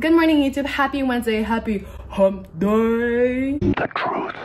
Good morning, YouTube. Happy Wednesday. Happy hump day. The truth.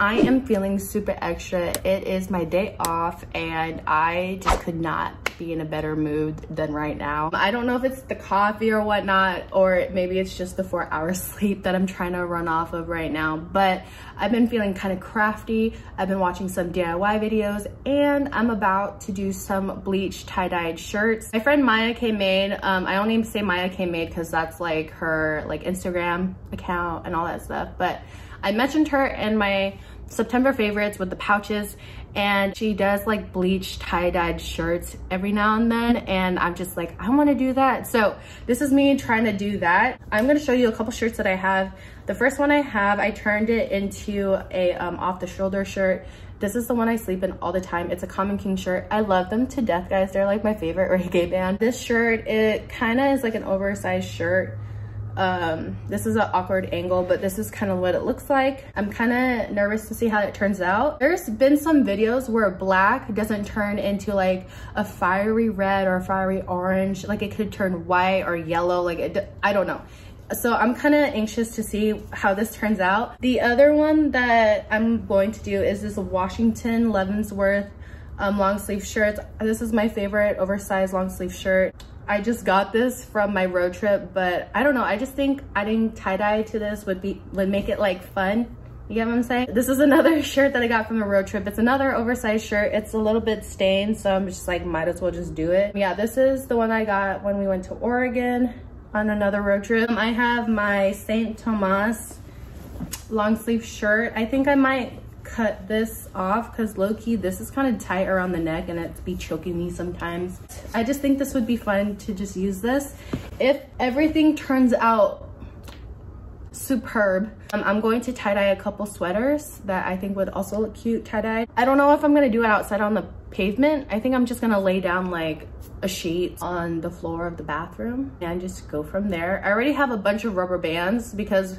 I am feeling super extra. It is my day off and I just could not be in a better mood than right now. I don't know if it's the coffee or whatnot, or maybe it's just the 4 hours sleep that I'm trying to run off of right now, but I've been feeling kind of crafty. I've been watching some DIY videos and I'm about to do some bleach tie-dyed shirts. My friend Maya K-Made, I only say Maya K-Made because that's like her like Instagram account and all that stuff, but I mentioned her in my September favorites with the pouches, and she does like bleach tie-dyed shirts every now and then, and I'm just like, I want to do that. So this is me trying to do that. I'm going to show you a couple shirts that I have. The first one I have, I turned it into a off-the-shoulder shirt. This is the one I sleep in all the time. It's a Common King shirt. I love them to death, guys. They're like my favorite reggae band. This shirt, it kind of is like an oversized shirt. This is an awkward angle, but this is kind of what it looks like. I'm kind of nervous to see how it turns out. There's been some videos where black doesn't turn into like a fiery red or a fiery orange. Like it could turn white or yellow. Like it, I don't know. So I'm kind of anxious to see how this turns out. The other one that I'm going to do is this Washington Leavenworth long sleeve shirt. This is my favorite oversized long sleeve shirt. I just got this from my road trip, but I don't know. I just think adding tie-dye to this would make it like fun. You get what I'm saying? This is another shirt that I got from a road trip. It's another oversized shirt. It's a little bit stained, so I'm just like, might as well just do it. Yeah, this is the one I got when we went to Oregon on another road trip. I have my St. Thomas long sleeve shirt. I think I might cut this off because low-key this is kind of tight around the neck and it's be choking me sometimes. I just think this would be fun to just use this. If everything turns out superb, I'm going to tie-dye a couple sweaters that I think would also look cute tie-dyed. I don't know if I'm gonna do it outside on the pavement. I think I'm just gonna lay down like a sheet on the floor of the bathroom and just go from there. I already have a bunch of rubber bands because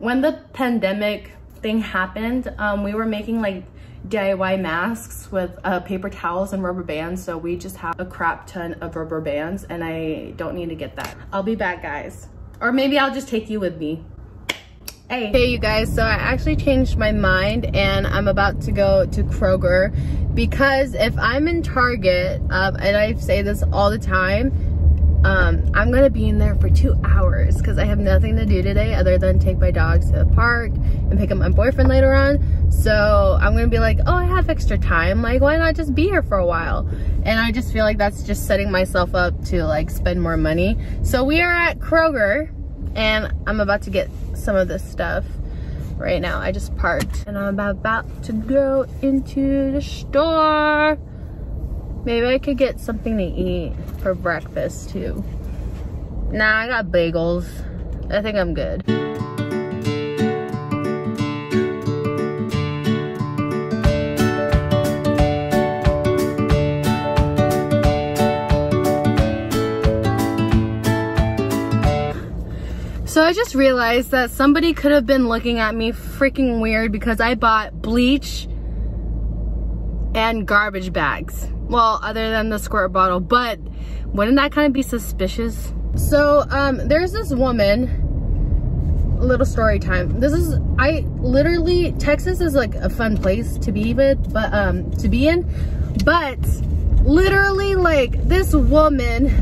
when the pandemic thing happened, we were making like DIY masks with paper towels and rubber bands, so we just have a crap ton of rubber bands and I don't need to get that. I'll be back, guys, or maybe I'll just take you with me. Hey you guys, so I actually changed my mind and I'm about to go to Kroger, because if I'm in Target, and I say this all the time, I'm gonna be in there for 2 hours because I have nothing to do today other than take my dogs to the park and pick up my boyfriend later on. So I'm gonna be like, oh, I have extra time, like why not just be here for a while? And I just feel like that's just setting myself up to like spend more money. So we are at Kroger and I'm about to get some of this stuff right now. I just parked and I'm about to go into the store. Maybe I could get something to eat for breakfast too. Nah, I got bagels. I think I'm good. So I just realized that somebody could have been looking at me freaking weird because I bought bleach and garbage bags. Well, other than the squirt bottle, but wouldn't that kind of be suspicious? So there's this woman, little story time. This is, I literally, Texas is like a fun place to be with, but to be in, but literally like this woman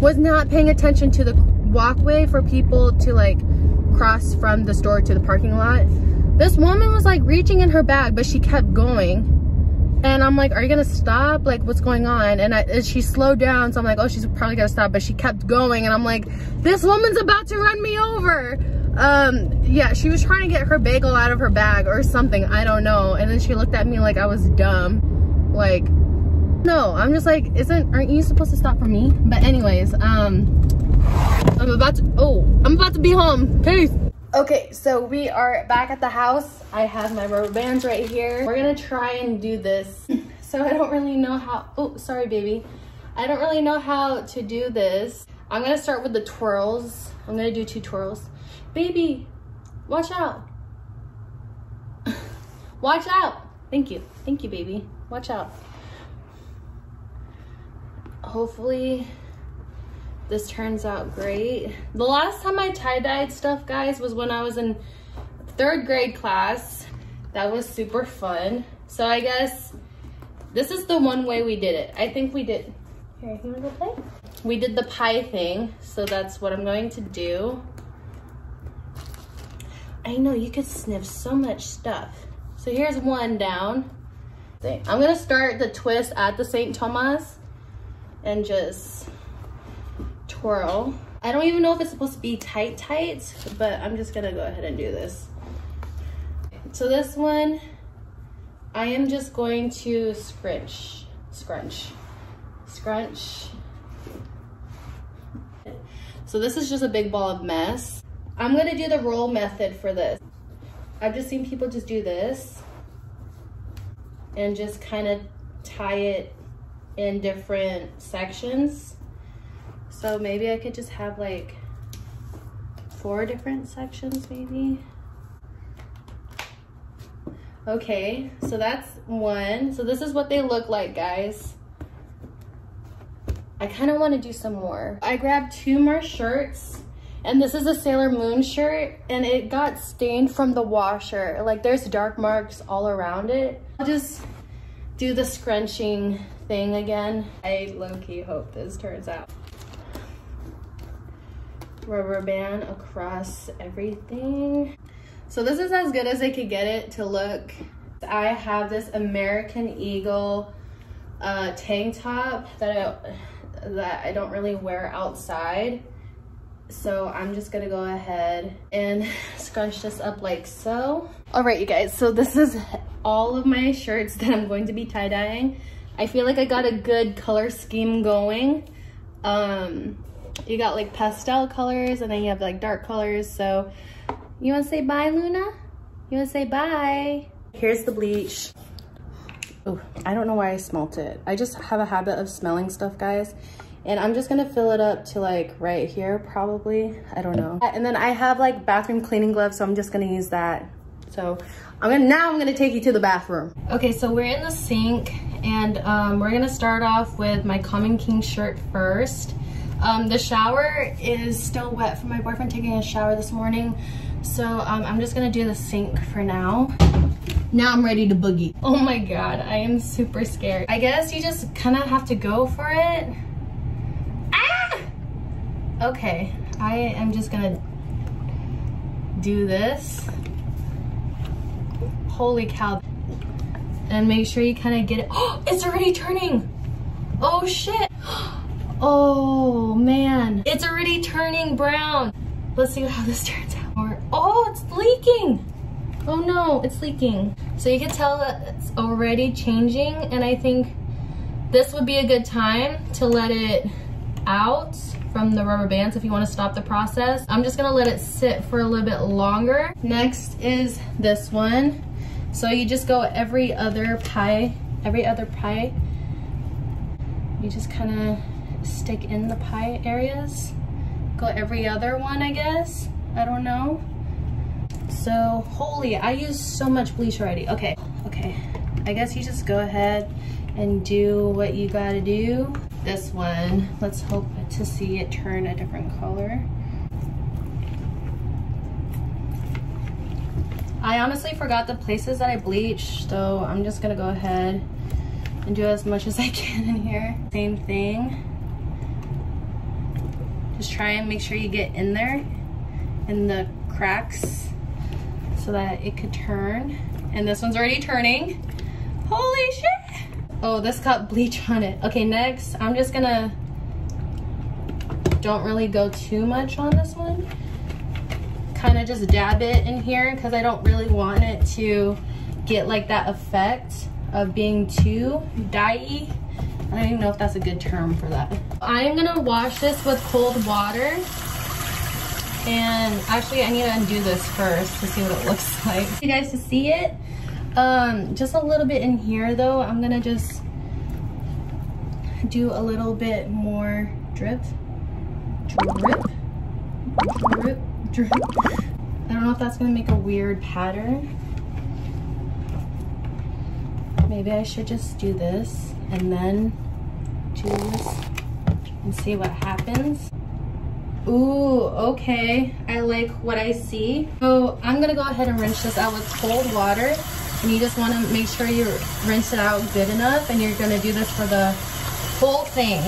was not paying attention to the walkway for people to like cross from the store to the parking lot. This woman was like reaching in her bag, but she kept going. And I'm like, are you gonna stop? Like, what's going on? And she slowed down, so I'm like, oh, she's probably gonna stop, but she kept going. And I'm like, this woman's about to run me over. Yeah, she was trying to get her bagel out of her bag or something, I don't know. And then she looked at me like I was dumb. Like, no, I'm just like, aren't you supposed to stop for me? But anyways, I'm about to be home, peace. Okay, so we are back at the house. I have my rubber bands right here. We're gonna try and do this. So I don't really know how, oh, sorry, baby. I don't really know how to do this. I'm gonna start with the twirls. I'm gonna do 2 twirls. Baby, watch out. Watch out. Thank you. Thank you, baby. Watch out. hopefully this turns out great. The last time I tie-dyed stuff, guys, was when I was in 3rd grade class. That was super fun. So I guess this is the one way we did it. I think we did. Here, you wanna go play? We did the pie thing, so that's what I'm going to do. I know you could sniff so much stuff. So here's one down. I'm gonna start the twist at the St. Thomas and just twirl. I don't even know if it's supposed to be tight, but I'm just gonna go ahead and do this. So this one, I am just going to scrunch. So this is just a big ball of mess. I'm gonna do the roll method for this. I've just seen people just do this and just kind of tie it in different sections. So maybe I could just have like 4 different sections maybe. Okay, so that's one. So this is what they look like, guys. I kind of want to do some more. I grabbed 2 more shirts, and this is a Sailor Moon shirt, and it got stained from the washer. Like, there's dark marks all around it. I'll just do the scrunching thing again. I low-key hope this turns out. Rubber band across everything. So this is as good as I could get it to look. I have this American Eagle tank top that I don't really wear outside, so I'm just gonna go ahead and scrunch this up like so. All right, you guys, so this is all of my shirts that I'm going to be tie-dyeing. I feel like I got a good color scheme going. You got like pastel colors, and then you have like dark colors. So you want to say bye, Luna? You want to say bye? Here's the bleach. Oh, I don't know why I smelt it. I just have a habit of smelling stuff, guys. And I'm just gonna fill it up to like right here, probably. I don't know. And then I have like bathroom cleaning gloves, so I'm just gonna use that. So now I'm gonna take you to the bathroom. Okay, so we're in the sink, and we're gonna start off with my Common King shirt first. The shower is still wet from my boyfriend taking a shower this morning. So I'm just gonna do the sink for now. Now I'm ready to boogie. Oh my God, I am super scared. I guess you just kind of have to go for it. Ah! Okay, I am just gonna do this. Holy cow. And make sure you kind of get it. Oh, it's already turning. Oh shit. Oh man, it's already turning brown. Let's see how this turns out. Oh, it's leaking. Oh no, it's leaking. So you can tell that it's already changing, and I think this would be a good time to let it out from the rubber bands if you want to stop the process. I'm just gonna let it sit for a little bit longer. Next is this one. So you just go every other pie. You just kind of stick in the pie areas. Go every other one, I guess. I don't know. So, holy, I used so much bleach already. Okay. I guess you just go ahead and do what you gotta do. This one, let's hope to see it turn a different color. I honestly forgot the places that I bleached, so I'm just gonna go ahead and do as much as I can in here. Same thing. Just try and make sure you get in there, in the cracks, so that it could turn. And this one's already turning. Holy shit! Oh, this got bleach on it. Okay, next, I'm just gonna, don't really go too much on this one. Kinda just dab it in here, because I don't really want it to get like that effect of being too dye-y. I don't even know if that's a good term for that. I'm gonna wash this with cold water. And actually, I need to undo this first to see what it looks like. You guys to see it. Just a little bit in here though. I'm gonna just do a little bit more drip. I don't know if that's gonna make a weird pattern. Maybe I should just do this and then do this. and see what happens. Ooh, okay, I like what I see. So I'm gonna go ahead and rinse this out with cold water, and you just wanna make sure you rinse it out good enough, and you're gonna do this for the whole thing.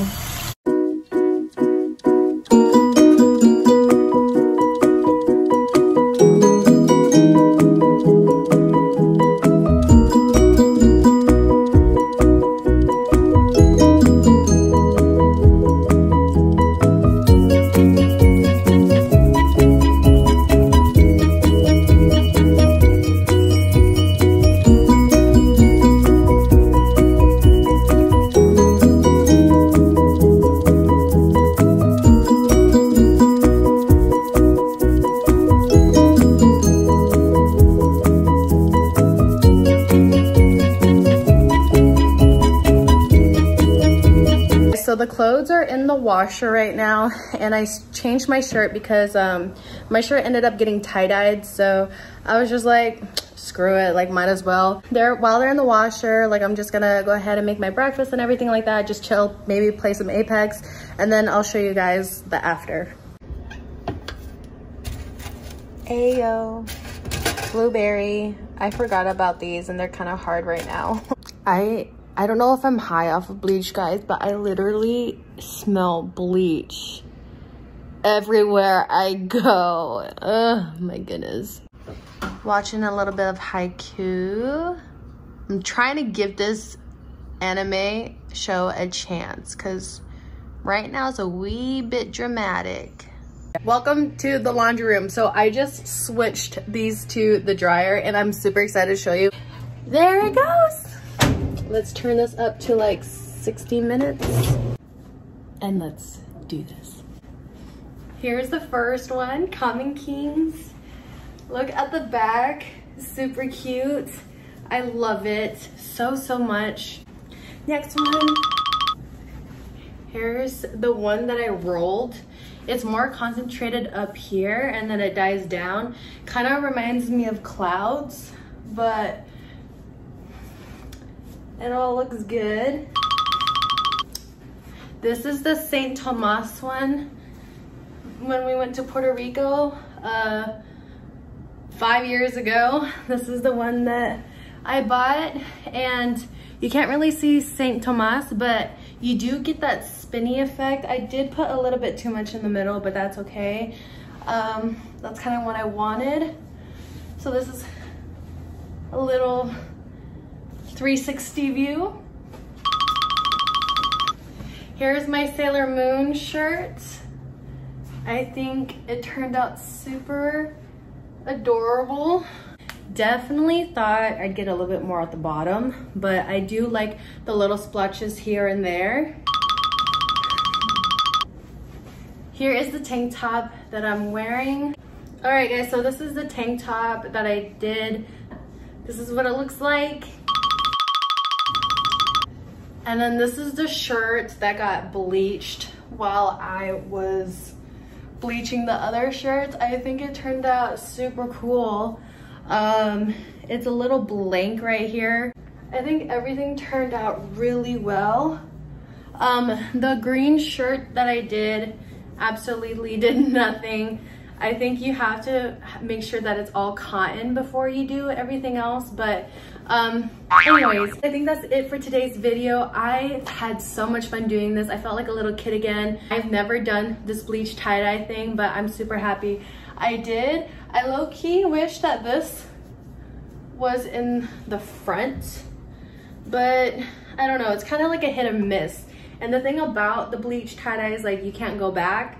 So the clothes are in the washer right now, and I changed my shirt because my shirt ended up getting tie-dyed, so I was just like, screw it, like, might as well. While they're in the washer, like, I'm just gonna go ahead and make my breakfast and everything like that, just chill, maybe play some Apex, and then I'll show you guys the after. Ayo, blueberry. I forgot about these, and they're kind of hard right now. I don't know if I'm high off of bleach, guys, but I literally smell bleach everywhere I go. Oh my goodness. Watching a little bit of Haikyuu. I'm trying to give this anime show a chance because right now it's a wee bit dramatic. Welcome to the laundry room. So I just switched these to the dryer, and I'm super excited to show you. There it goes. Let's turn this up to like 60 minutes. And let's do this. Here's the first one, Common Kings. Look at the back, super cute. I love it so, so much. Next one. Here's the one that I rolled. It's more concentrated up here and then it dies down. Kind of reminds me of clouds, but it all looks good. This is the St. Thomas one. When we went to Puerto Rico 5 years ago, this is the one that I bought. And you can't really see St. Thomas, but you do get that spinny effect. I did put a little bit too much in the middle, but that's okay. That's kind of what I wanted. So this is a little 360 view. Here's my Sailor Moon shirt. I think it turned out super adorable. Definitely thought I'd get a little bit more at the bottom, but I do like the little splotches here and there. Here is the tank top that I'm wearing. All right, guys, so this is the tank top that I did. This is what it looks like. And then this is the shirt that got bleached while I was bleaching the other shirts. I think it turned out super cool. It's a little blank right here. I think everything turned out really well. The green shirt that I did absolutely did nothing. I think you have to make sure that it's all cotton before you do everything else, but anyways, I think that's it for today's video. I had so much fun doing this. I felt like a little kid again. I've never done this bleach tie-dye thing, but I'm super happy I did. I low-key wish that this was in the front, but I don't know. It's kind of like a hit or miss. And the thing about the bleach tie-dye is like you can't go back.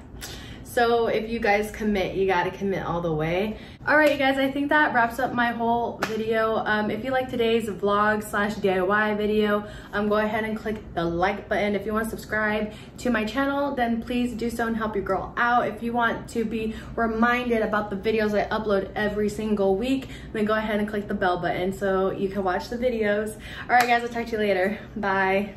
So if you guys commit, you gotta commit all the way. All right, you guys, I think that wraps up my whole video. If you like today's vlog slash DIY video, go ahead and click the like button. If you want to subscribe to my channel, then please do so and help your girl out. If you want to be reminded about the videos I upload every single week, then go ahead and click the bell button so you can watch the videos. All right, guys, I'll talk to you later. Bye.